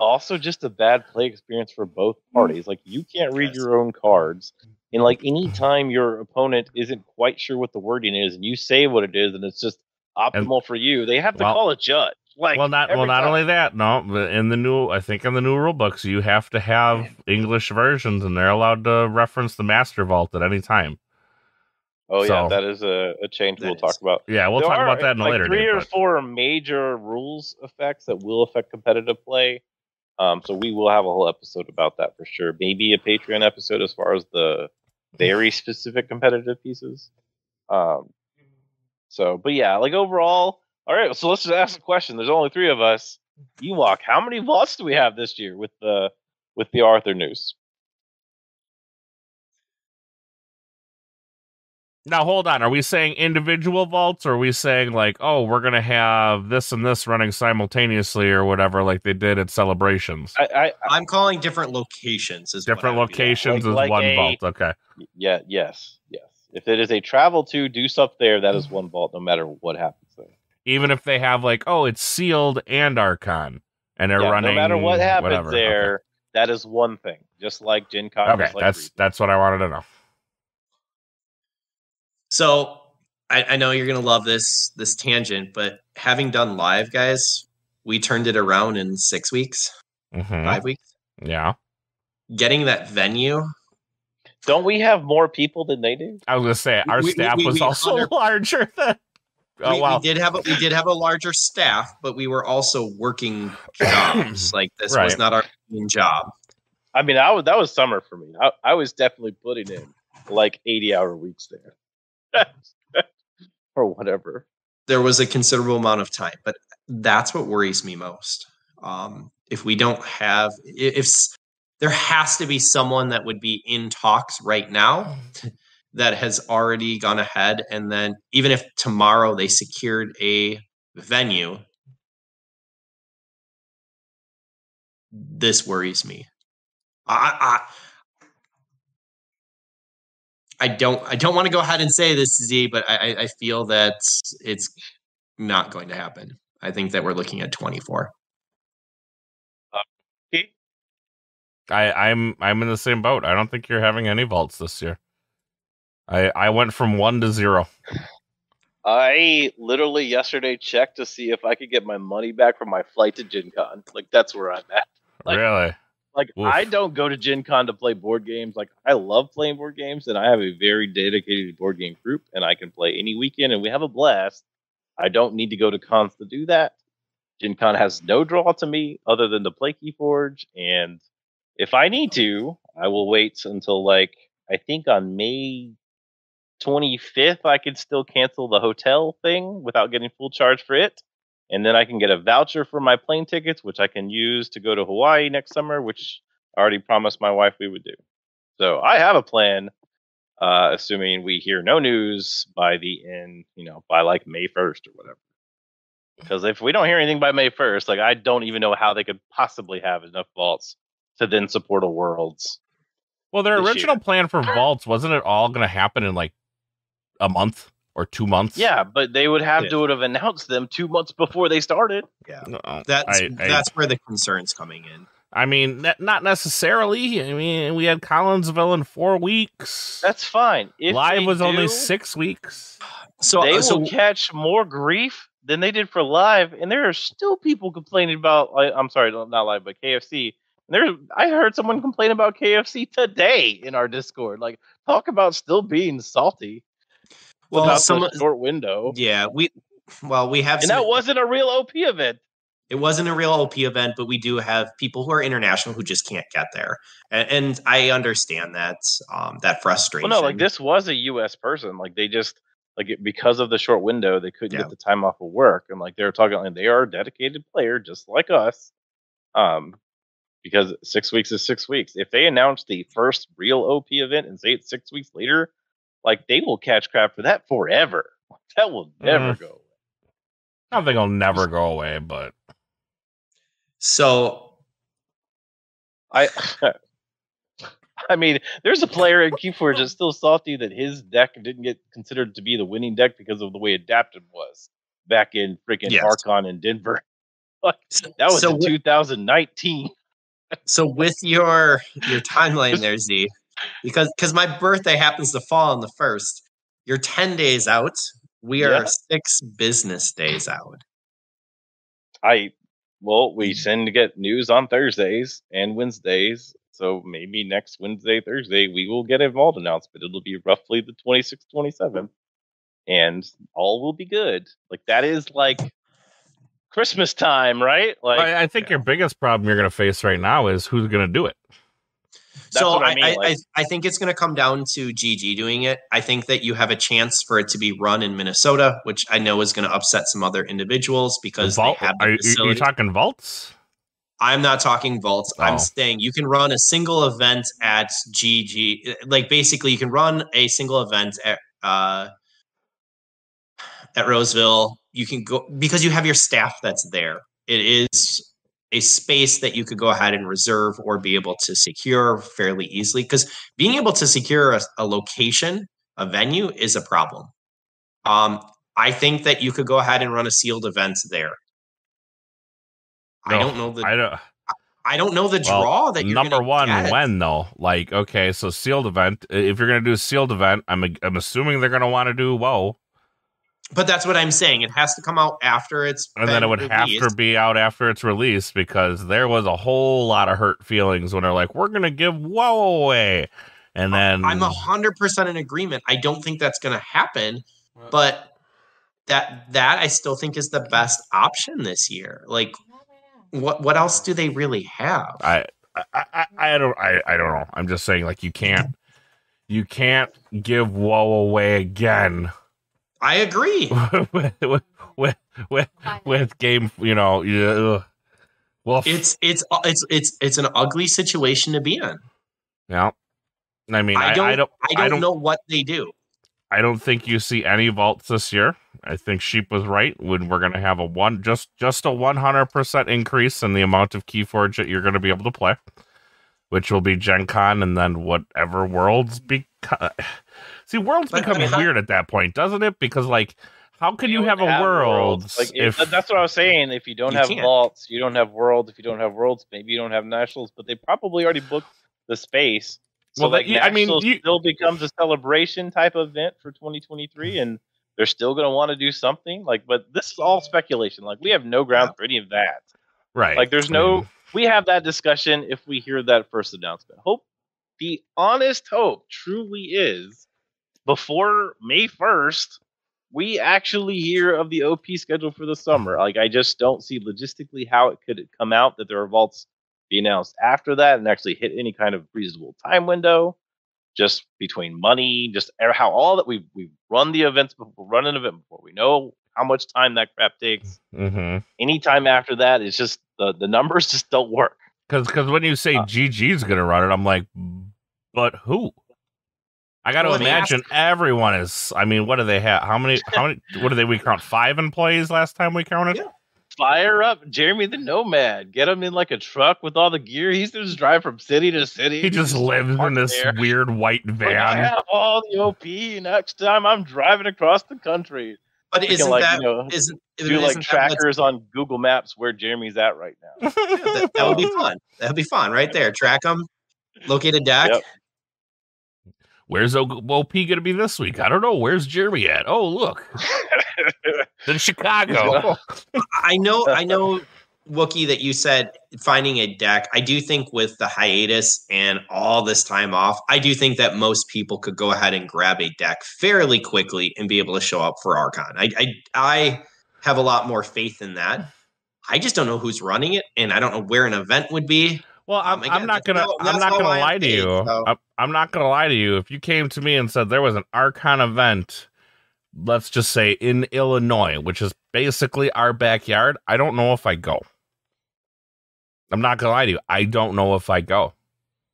also just a bad play experience for both parties. Like, you can't read your own cards. And, like, any time your opponent isn't quite sure what the wording is and you say what it is and it's just optimal for you, they have to call a judge. Like, not only that, in the new, I think in the new rule books, you have to have English versions and they're allowed to reference the Master Vault at any time. Oh, so, yeah, that is a change we'll talk about. Yeah, we'll talk about that in a later. Three or four major rules effects that will affect competitive play. So we will have a whole episode about that for sure. Maybe a Patreon episode as far as the very specific competitive pieces. But yeah, like overall, all right, so let's just ask a question. There's only three of us. Ewok, how many vaults do we have this year with the Arthur news? Now, hold on. Are we saying individual vaults, or are we saying, like, oh, we're going to have this and this running simultaneously or whatever, like they did at Celebrations? I'm calling different locations. Different locations is like one vault. Okay. Yeah. Yes. Yes. If it is a travel to, do something there, that is one vault, no matter what happens there. Even if they have, like, oh, it's sealed and Archon, and they're running. No matter what happens there, that is one thing. Just like GenCon. Okay, like that's what I wanted to know. So I know you're going to love this tangent, but having done live, guys, we turned it around in 6 weeks, 5 weeks. Yeah. Getting that venue. Don't we have more people than they do? I was going to say, our staff was also larger than... Oh, wow. We did have a larger staff, but we were also working jobs. Like, this was not our main job. I mean, that was summer for me. I was definitely putting in like 80-hour weeks there. Or whatever. There was a considerable amount of time, but that's what worries me most. If we don't have, if there has to be someone that would be in talks right now that has already gone ahead, and then even if tomorrow they secured a venue, this worries me. I don't want to go ahead and say this, Z, but I feel that it's not going to happen. I think that we're looking at 24. I'm in the same boat. I don't think you're having any vaults this year. I went from 1 to 0. I literally yesterday checked to see if I could get my money back from my flight to Gen Con. Like, that's where I'm at. Like, really? Like, oof. I don't go to Gen Con to play board games. Like, I love playing board games, and I have a very dedicated board game group, and I can play any weekend, and we have a blast. I don't need to go to cons to do that. Gen Con has no draw to me other than to play Keyforge, and if I need to, I will wait until, like, I think on May 25th, I could still cancel the hotel thing without getting full charge for it. And then I can get a voucher for my plane tickets, which I can use to go to Hawaii next summer, which I already promised my wife we would do. So I have a plan, assuming we hear no news by the end, you know, by like May 1st or whatever. Because if we don't hear anything by May 1st, like, I don't even know how they could possibly have enough vaults to then support a Worlds. Well, their original plan for vaults, wasn't it all going to happen in like a month? Or 2 months. Yeah, but they would have to have announced them 2 months before they started. Yeah, that's where the concern's coming in. I mean, not necessarily. I mean, we had Collinsville in 4 weeks. That's fine. If Live was only 6 weeks. So they will catch more grief than they did for Live, and there are still people complaining about. I'm sorry, not Live, but KFC. And there, I heard someone complain about KFC today in our Discord. Like, talk about still being salty. Well, some short window. Yeah, we have, and that wasn't a real OP event. It wasn't a real OP event, but we do have people who are international who just can't get there. And I understand that that frustration. Well, no, like this was a US person. Like they just because of the short window, they couldn't get the time off of work. And like they were talking, like they are a dedicated player just like us. Because 6 weeks is 6 weeks. If they announce the first real OP event and say it's 6 weeks later, like they will catch crap for that forever. That will never go away. I don't think it'll never go away, but so I mean, there's a player in Keyforge that's still salty that his deck didn't get considered to be the winning deck because of the way adapted was back in freaking Archon in Denver. That was in 2019. So with your timeline there, Z, because my birthday happens to fall on the 1st, you're 10 days out. We are 6 business days out. We tend to get news on Thursdays and Wednesdays. So maybe next Wednesday, Thursday, we will get a Vault announcement. It'll be roughly the 26th, 27th. And all will be good. Like, that is like Christmas time, right? Like, I think your biggest problem you're going to face right now is who's going to do it. That's so I mean. I think it's going to come down to GG doing it. I think that you have a chance for it to be run in Minnesota, which I know is going to upset some other individuals because they have the facility. Are you talking vaults? I'm not talking vaults. Oh. I'm saying you can run a single event at GG. Like basically, you can run a single event at Roseville. You can go because you have your staff that's there. It is a space that you could go ahead and reserve or be able to secure fairly easily. Because being able to secure a location, a venue, is a problem. I think that you could go ahead and run a sealed event there. No, I don't know the draw that you're number one get. When though, like okay, so sealed event. If you're gonna do a sealed event, I'm assuming they're gonna want to do Woe. But that's what I'm saying. It has to come out after it's and then it would released. Have to be out after it's released because there was a whole lot of hurt feelings when they're like, we're going to give Woe away. And then I'm 100% in agreement. I don't think that's going to happen, but that I still think is the best option this year. Like what else do they really have? I don't know. I'm just saying like, you can't give Woe away again. I agree with game. You know, well, it's an ugly situation to be in. Yeah, I mean, I don't know what they do. I don't think you see any vaults this year. I think Sheep was right when we're going to have just a 100% increase in the amount of Keyforge that you're going to be able to play, which will be GenCon and then whatever Worlds because. See, Worlds becoming weird at that point, doesn't it? Because, like, how can you have Worlds? Like, that's what I was saying. If you don't have Vaults, you don't have Worlds. If you don't have Worlds, maybe you don't have Nationals. But they probably already booked the space. So, well, like, Nationals still becomes a celebration type event for 2023, and they're still going to want to do something. Like, but this is all speculation. Like, we have no ground for any of that. Right. Like, there's no... We have that discussion if we hear that first announcement. The honest hope truly is before May 1st, we actually hear of the OP schedule for the summer. Like, I just don't see logistically how it could come out that there are vaults be announced after that and actually hit any kind of reasonable time window, just between money, just how all that we've run the events before, we'll run an event before we know how much time that crap takes. Mm-hmm. Any time after that, it's just the numbers just don't work. Because when you say GG's going to run it, I'm like, but who? I got to imagine everyone is. I mean, what do they have? How many? What do they? We count 5 employees last time we counted. Yeah. Fire up Jeremy the Nomad. Get him in like a truck with all the gear. He's just drive from city to city. He just lives in this weird white van. Like, I have all the OP. Next time I'm driving across the country. But isn't like, that, you know, isn't, do like isn't trackers that, on Google Maps where Jeremy's at right now? Yeah, that would be fun. That would be fun right there. Track him, locate a deck. Yep. Where's OP going to be this week? I don't know. Where's Jeremy at? Oh, look. In Chicago. I know, Wookie, that you said finding a deck. I do think with the hiatus and all this time off, I do think that most people could go ahead and grab a deck fairly quickly and be able to show up for Archon. I have a lot more faith in that. I just don't know who's running it, and I don't know where an event would be. Well, I'm not gonna lie to you. If you came to me and said there was an Archon event, let's just say in Illinois, which is basically our backyard, I don't know if I go. I'm not gonna lie to you. I don't know if I go.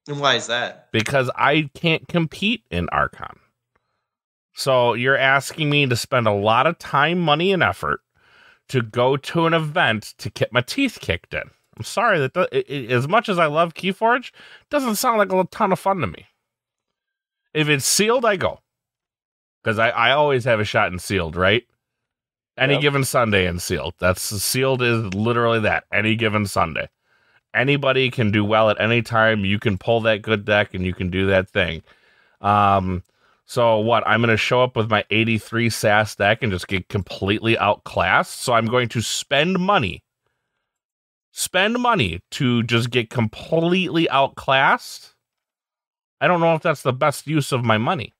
And why is that? Because I can't compete in Archon. So you're asking me to spend a lot of time, money, and effort to go to an event to get my teeth kicked in. I'm sorry that as much as I love Keyforge, doesn't sound like a ton of fun to me. If it's sealed, I go, because I always have a shot in sealed, right? Any yep. given Sunday in sealed. That's sealed is literally that. Any given Sunday, anybody can do well at any time. You can pull that good deck and you can do that thing. So what? I'm going to show up with my 83 SAS deck and just get completely outclassed. So I'm going to spend money to just get completely outclassed. I don't know if that's the best use of my money.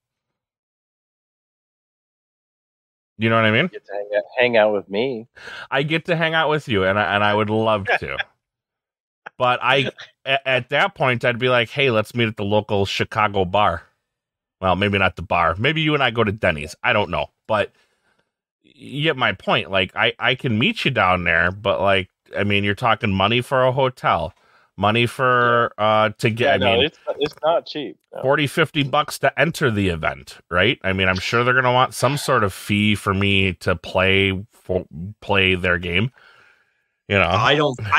You know what I mean? Get to hang out with me. I get to hang out with you, and I would love to. But at that point, I'd be like, hey, let's meet at the local Chicago bar. Well, maybe not the bar. Maybe you and I go to Denny's. I don't know. But you get my point. Like, I can meet you down there, but like, I mean, you're talking money for a hotel, money for to get. Yeah, no, I mean, it's not cheap. No. $40-$50 to enter the event, right? I mean, I'm sure they're gonna want some sort of fee for me to play their game. You know, I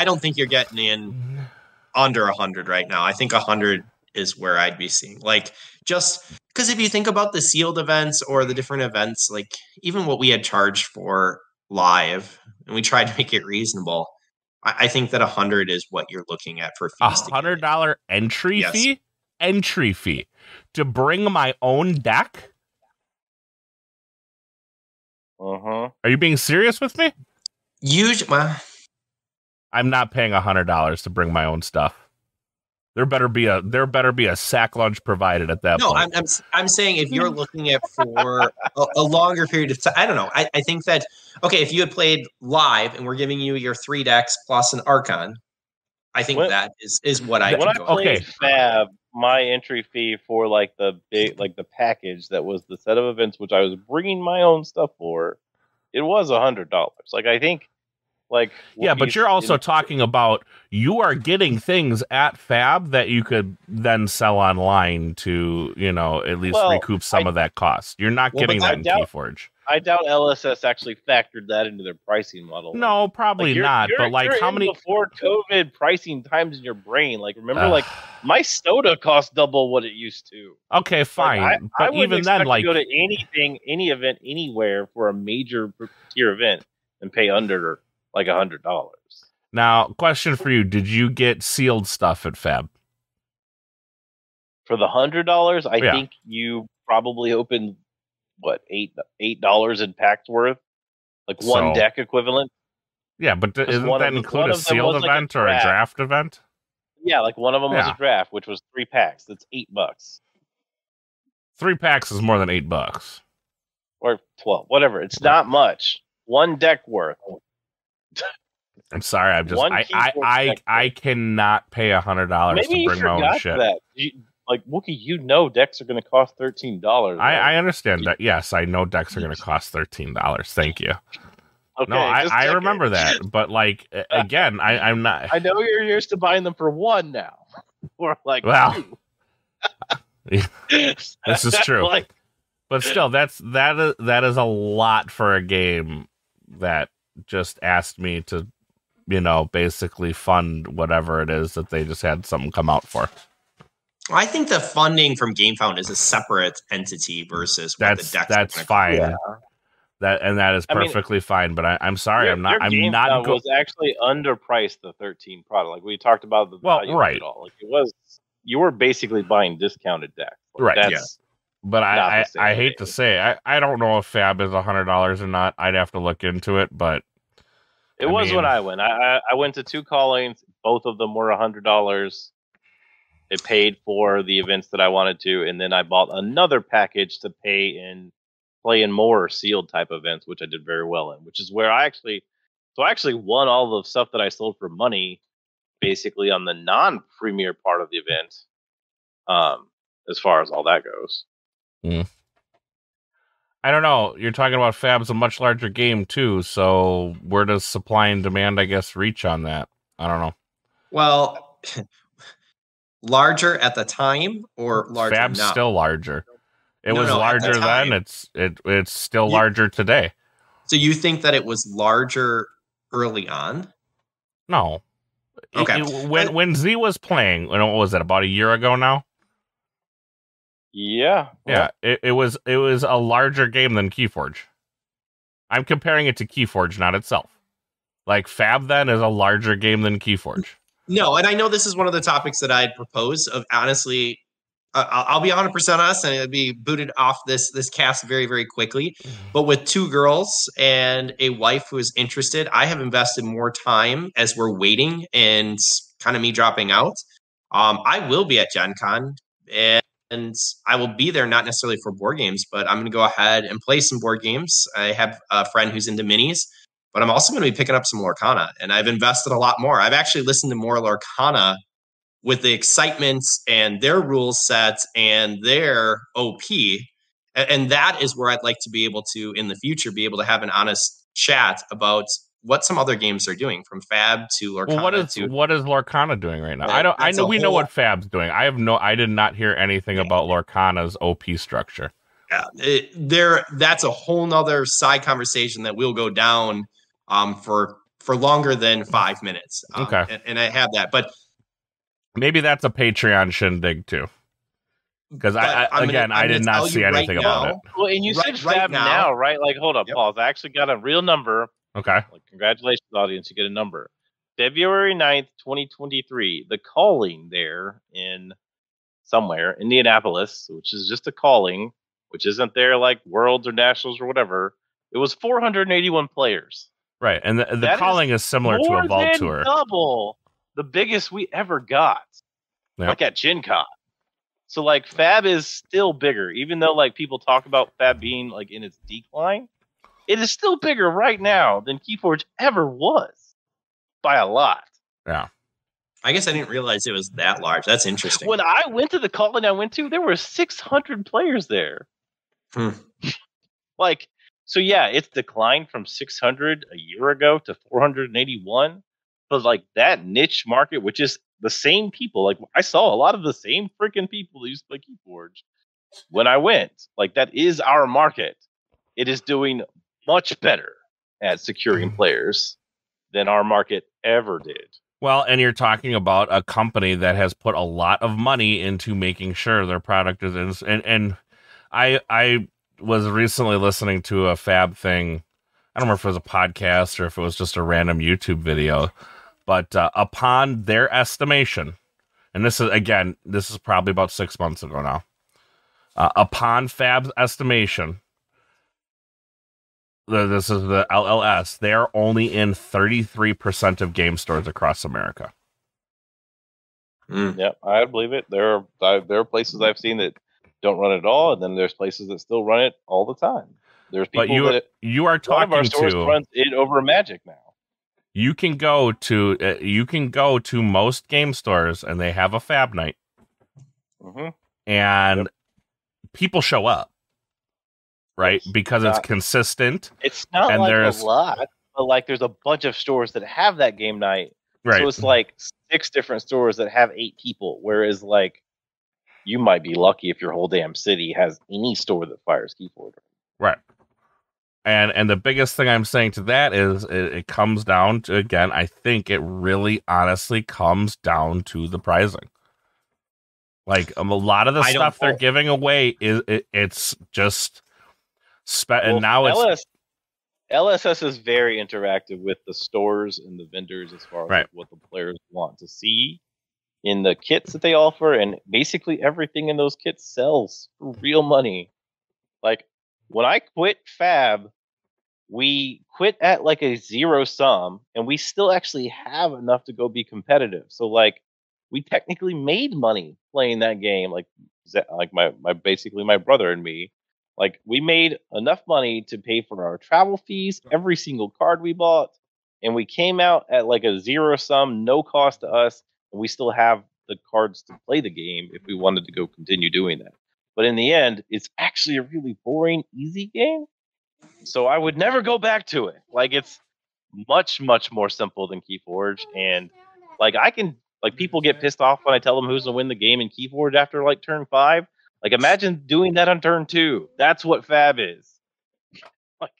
don't think you're getting in under 100 right now. I think 100 is where I'd be seeing, like, just because if you think about the sealed events or the different events, like even what we had charged for live, and we tried to make it reasonable. I think that 100 is what you're looking at for fees. $100 entry yes. fee? Entry fee. To bring my own deck? Uh-huh. Are you being serious with me? I'm not paying $100 to bring my own stuff. There better be a sack lunch provided at that point. No, I'm saying if you're looking at for a longer period of time, I don't know. I think that, okay, if you had played live and we're giving you your 3 decks plus an Archon, I think that is what I would go. Okay, Fab, my entry fee for like the big, like the package that was the set of events, which I was bringing my own stuff for, it was $100. Like I think. Like, yeah, but you're also talking about you are getting things at Fab that you could then sell online to, you know, at least recoup some of that cost. You're not getting that in Keyforge. I doubt LSS actually factored that into their pricing model. No, probably not. But like, how many before COVID pricing times in your brain? Like, remember, like my soda cost double what it used to. Okay, fine. Like, but even then, like, go to anything, any event, anywhere for a major tier event and pay under. Like $100. Now, question for you: did you get sealed stuff at Fab? For the $100, I think you probably opened what $8 in packs worth, like one deck equivalent. Yeah, but isn't that include a sealed event or a draft event? Yeah, like one of them was a draft, which was 3 packs. That's $8. 3 packs is more than $8, or 12, whatever. It's not much. One deck worth. I'm sorry. I'm just I cannot pay $100 to bring my own shit. That. Like Wookie, you know decks are going to cost $13. Right? I understand that. Yes, I know decks are going to cost $13. Thank you. Okay, no, I remember that. But like again, I'm not. I know you're used to buying them for $1 now, or like this is true. Like, but still, that is a lot for a game that. Just asked me to, you know, basically fund whatever it is that they just had something come out for. I think the funding from GameFound is a separate entity versus what the deck's. That's fine. Yeah. That and that is perfectly fine. But I'm sorry, your, I'm not. It was actually underpriced, the 13 product. Like we talked about the value of it all. Like it was, you were basically buying discounted decks. Like right. Yeah. But I hate to say, I don't know if Fab is $100 or not. I'd have to look into it. But it was when I went. I went to two callings. Both of them were $100. It paid for the events that I wanted to, and then I bought another package to pay in. Play in more sealed type events, which I did very well in, which is where I actually, so I actually won all the stuff that I sold for money, basically on the non-premier part of the event, as far as all that goes. Mm. I don't know. You're talking about Fab's a much larger game too, so where does supply and demand, I guess, reach on that? I don't know. Well, larger at the time or larger now? Fab's still larger. It was larger then. It's still larger today. So you think that it was larger early on? No. Okay. When Z was playing, what was that, about a year ago now? Yeah. Yeah. It was a larger game than Keyforge. I'm comparing it to Keyforge, not itself. Like Fab then is a larger game than Keyforge. No, and I know this is one of the topics that I had proposed of honestly. I'll be 100% honest, and it'd be booted off this cast very, very quickly. But with two girls and a wife who is interested, I have invested more time as we're waiting and kind of me dropping out. I will be at GenCon, and I will be there not necessarily for board games, but I'm going to go ahead and play some board games. I have a friend who's into minis, but I'm also going to be picking up some Lorcana, and I've invested a lot more. I've actually listened to more Lorcana with the excitement and their rule sets and their OP. And that is where I'd like to be able to, in the future, be able to have an honest chat about what some other games are doing, from Fab to Lorcana. Well, what is Lorcana doing right now? That, we know what Fab's doing. I did not hear anything about Lorcana's OP structure. Yeah, that's a whole nother side conversation that we'll go down for longer than 5 minutes. Okay. And I have that, but maybe that's a Patreon shindig too, because I did not see anything about it. Well, and you said Fab now, right? Like, hold up, pause. I actually got a real number. Okay. Like, congratulations, audience! You get a number. February 9th, 2023. The calling there in somewhere Indianapolis, which is just a calling, which isn't there like Worlds or Nationals or whatever. It was 481 players. Right, and the calling is similar to a Vault tour. Double. The biggest we ever got, like at Gen Con. So like Fab is still bigger, even though like people talk about Fab being like in its decline. It is still bigger right now than Keyforge ever was by a lot. Yeah, I guess I didn't realize it was that large. That's interesting. When I went to the calling I went to, there were 600 players there. Hmm. Like, so yeah, it's declined from 600 a year ago to 481. But like that niche market, which is the same people, like I saw a lot of the same freaking people that used to play Keyforge when I went. Like that is our market. It is doing much better at securing players than our market ever did. Well, and you're talking about a company that has put a lot of money into making sure their product is in, and I was recently listening to a Fab thing. I don't remember if it was a podcast or if it was just a random YouTube video. But upon their estimation, and this is probably about 6 months ago now, upon Fab's estimation, this is the LLS, they're only in 33% of game stores across America. Mm. Yeah, I believe it. There are places I've seen that don't run it at all, and then there's places that still run it all the time. There's people you are talking one of our to runs it over Magic now. You can go to most game stores and they have a Fab night, and people show up, right? Because it's consistent. It's not and like there's a lot, but like there's a bunch of stores that have that game night. Right. So it's like 6 different stores that have 8 people, whereas like you might be lucky if your whole damn city has any store that fires Keyforge. Right. And the biggest thing I'm saying to that is it comes down to, again, I think it really honestly comes down to the pricing. Like a lot of the stuff they're giving away is it's just and now it's LSS is very interactive with the stores and the vendors as far as right. what the players want to see in the kits that they offer, and basically everything in those kits sells for real money. Like, when I quit Fab, we quit at like a zero sum, and we still actually have enough to go be competitive. So like, we technically made money playing that game. Like my basically my brother and me, like we made enough money to pay for our travel fees, every single card we bought, and we came out at like a zero sum, no cost to us, and we still have the cards to play the game if we wanted to go continue doing that. But in the end, it's actually a really boring, easy game. So I would never go back to it. Like, it's much, much more simple than Keyforge. And like, I can, like, people get pissed off when I tell them who's going to win the game in Keyforge after like turn 5. Like, imagine doing that on turn 2. That's what Fab is. Like,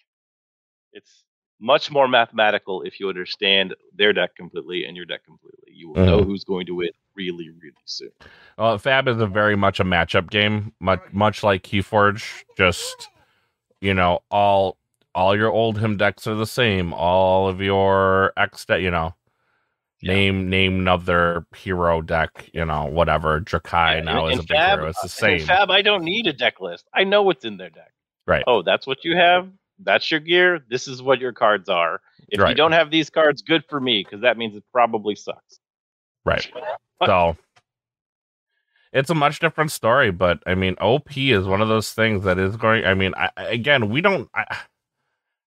it's much more mathematical if you understand their deck completely and your deck completely. You will know who's going to win really, really soon. Well, Fab is very much a matchup game, much like Keyforge. Just, you know, all your old hymn decks are the same. All of your X deck, you know, name another hero deck, you know, whatever. Drakai now is a big hero. It's the same. Fab, I don't need a deck list. I know what's in their deck. Right. Oh, that's what you have. That's your gear. This is what your cards are. If you don't have these cards, good for me, because that means it probably sucks. Right. So it's a much different story, but I mean, OP is one of those things that is going. I mean,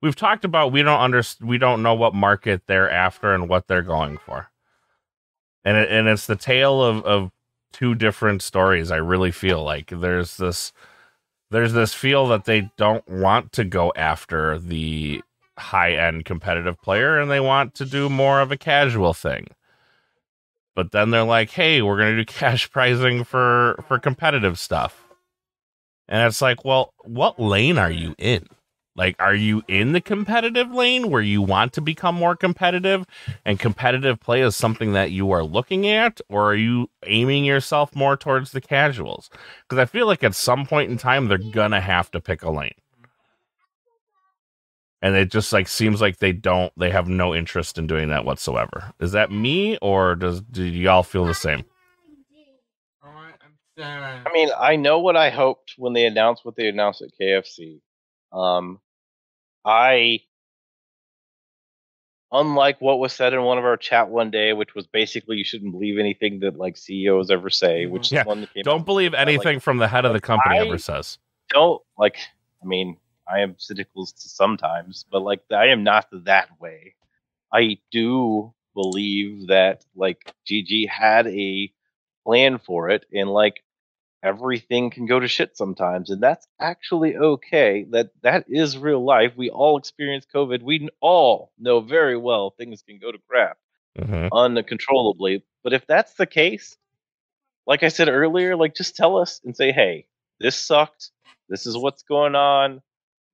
we've talked about we don't know what market they're after and what they're going for, and it's the tale of two different stories. I really feel like there's this feel that they don't want to go after the high-end competitive player, and they want to do more of a casual thing. But then they're like, hey, we're going to do cash pricing for competitive stuff. And it's like, well, what lane are you in? Like, are you in the competitive lane where you want to become more competitive and competitive play is something that you are looking at? Or are you aiming yourself more towards the casuals? Because I feel like at some point in time, they're going to have to pick a lane. And it just like seems like they have no interest in doing that whatsoever. Is that me, or do y'all feel the same? I mean, I know what I hoped when they announced what they announced at KFC. Unlike what was said in one of our chat one day, which was basically you shouldn't believe anything that like CEOs ever say, which is one that came don't believe anything like, from the head of the company ever says. Don't like. I mean, I am cynical sometimes, but like I am not that way. I do believe that like GG had a plan for it, and like everything can go to shit sometimes, and that's actually okay. That is real life. We all experience COVID. We all know very well things can go to crap uncontrollably. But if that's the case, like I said earlier, like just tell us and say, hey, this sucked. This is what's going on.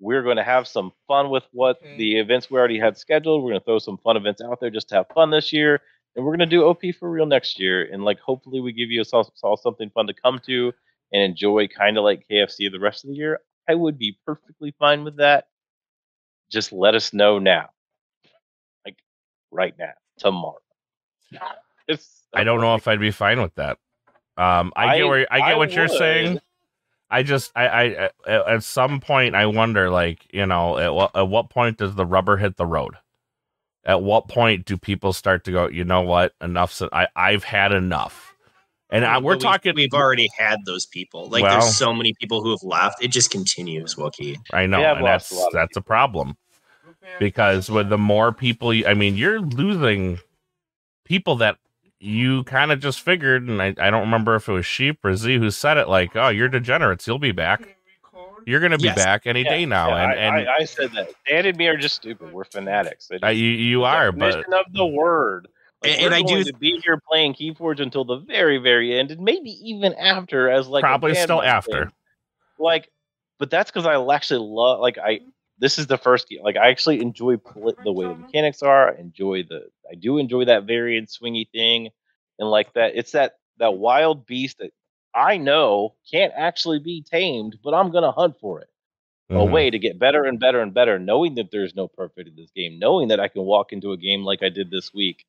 We're going to have some fun with what the events we already had scheduled. We're going to throw some fun events out there just to have fun this year. And we're going to do OP for real next year. And like, hopefully we give you something fun to come to and enjoy, kind of like KFC the rest of the year. I would be perfectly fine with that. Just let us know now. Like right now, tomorrow. I don't know if I'd be fine with that. I get what you're saying. I just, I at some point, I wonder, like, you know, at what point does the rubber hit the road? At what point do people start to go, you know what, enough's, I've had enough. And we've already had those people. Like, well, there's so many people who have left. It just continues, Wookie. I know, and that's a problem. Because with the more people, I mean, you're losing people that you kind of just figured, and I don't remember if it was Sheep or Z who said it, like, oh, you're degenerates, you'll be back. You're going to be back any day now. Yeah, and I said that. Dan and me are just stupid. We're fanatics. You are, but... of the word. Like, and I do... to be here playing Keyforge until the very, very end, and maybe even after, as like... Probably still after. Thing. Like, but that's because I actually love... Like, this is the first game. Like, I actually enjoy the way the mechanics are. I do enjoy that variant swingy thing, and like that. It's that wild beast that I know can't actually be tamed, but I'm gonna hunt for it. a way to get better and better and better, knowing that there's no perfect in this game, knowing that I can walk into a game like I did this week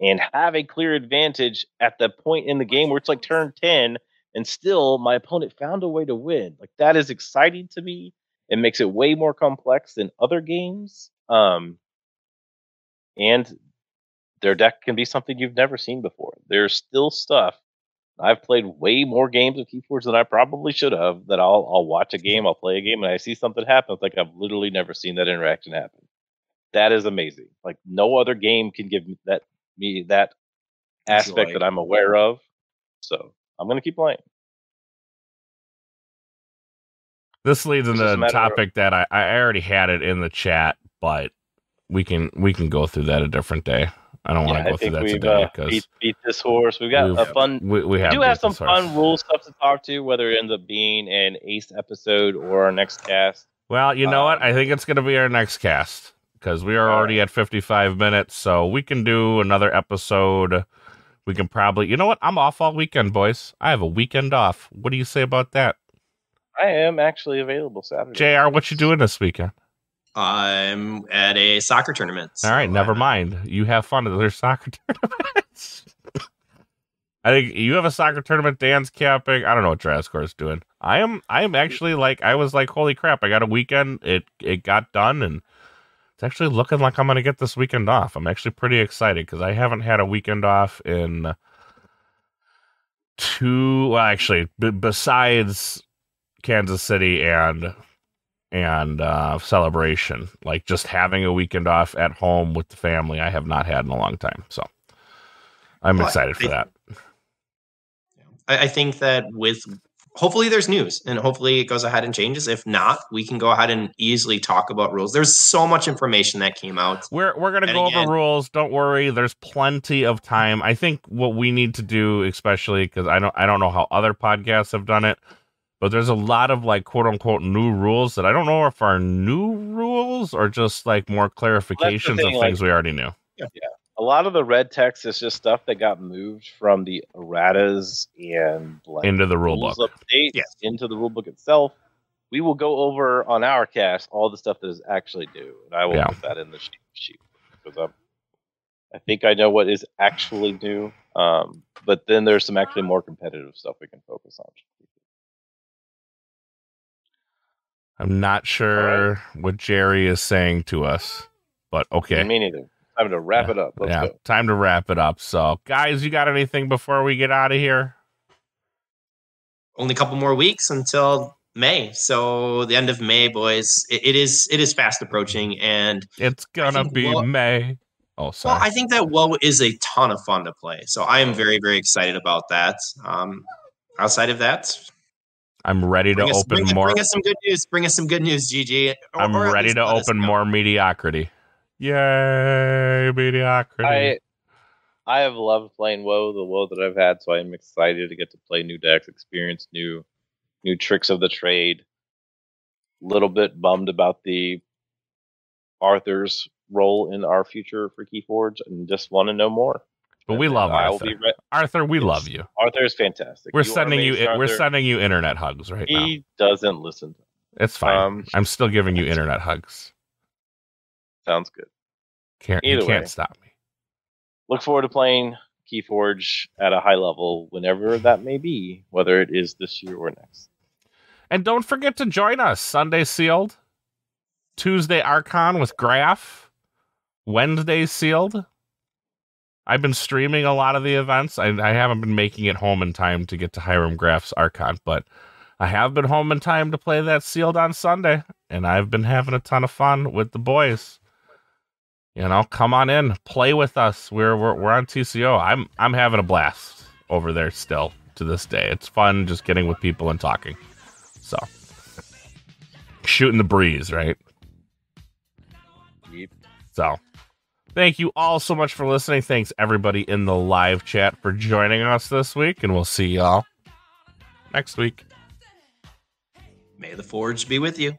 and have a clear advantage at the point in the game where it's like turn 10, and still my opponent found a way to win. Like, that is exciting to me. It makes it way more complex than other games. And their deck can be something you've never seen before. There's still stuff. I've played way more games of Keyforge than I probably should have, that I'll watch a game, I'll play a game, and I see something happen. It's like, I've literally never seen that interaction happen. That is amazing. Like, no other game can give me that aspect that I'm aware of. So I'm going to keep playing. This leads into a topic that I already had it in the chat, but we can go through that a different day. I don't want to go through that today. Beat this horse. We've got a fun. We do have some fun rule stuff to talk to, whether it ends up being an Ace episode or our next cast. Well, you know what? I think it's going to be our next cast, because we are already at 55 minutes, so we can do another episode. We can probably, you know what? I'm off all weekend, boys. I have a weekend off. What do you say about that? I am actually available Saturday. JR, what you doing this weekend? I'm at a soccer tournament. So all right, never mind. You have fun at their soccer tournaments. I think you have a soccer tournament. Dan's camping. I don't know what Drascor's doing. I am actually like, I was like, holy crap! I got a weekend. It got done, and it's actually looking like I'm gonna get this weekend off. I'm actually pretty excited, because I haven't had a weekend off in besides Kansas City and celebration, like just having a weekend off at home with the family, I have not had in a long time. So I'm excited for that. I think that hopefully there's news, and hopefully it goes ahead and changes. If not, we can go ahead and easily talk about rules. There's so much information that came out. We're going to go over rules. Don't worry. There's plenty of time. I think what we need to do, especially because I don't know how other podcasts have done it, but there's a lot of like quote unquote new rules that I don't know if are new rules or just like more clarifications of things we already knew. Yeah. A lot of the red text is just stuff that got moved from the erratas and like into the rule book updates, into the rule book itself. We will go over on our cast all the stuff that is actually new, and I will put that in the sheet because I think I know what is actually new. But then there's some actually more competitive stuff we can focus on. I'm not sure what Jerry is saying to us, but okay. Me neither. Time to wrap it up. Let's go. Time to wrap it up. So, guys, you got anything before we get out of here? Only a couple more weeks until May. So the end of May, boys. It is fast approaching, and it's gonna be May. Oh, sorry. Well, I think that Woe is a ton of fun to play. So I am very, very excited about that. Outside of that, I'm ready to open more. Bring us some good news. Bring us some good news, GG. I'm ready to open more mediocrity. Yay, mediocrity. I have loved playing Woe, the Woe that I've had, so I'm excited to get to play new decks, experience new tricks of the trade. A little bit bummed about the Arthur's role in our future for Keyforge, and just want to know more. But we love Arthur. Arthur, we love you. Arthur is fantastic. We're sending you internet hugs right now. He doesn't listen. It's fine. I'm still giving you internet hugs. Sounds good. You can't stop me. Look forward to playing Keyforge at a high level whenever that may be, whether it is this year or next. And don't forget to join us Sunday Sealed, Tuesday Archon with Graph, Wednesday Sealed. I've been streaming a lot of the events. I haven't been making it home in time to get to Hiram Graff's Archon, but I have been home in time to play that Sealed on Sunday, and I've been having a ton of fun with the boys. You know, come on in, play with us. We're on TCO. I'm having a blast over there still to this day. It's fun just getting with people and talking. So shooting the breeze, right? Yep. So thank you all so much for listening. Thanks, everybody in the live chat, for joining us this week, and we'll see y'all next week. May the Forge be with you.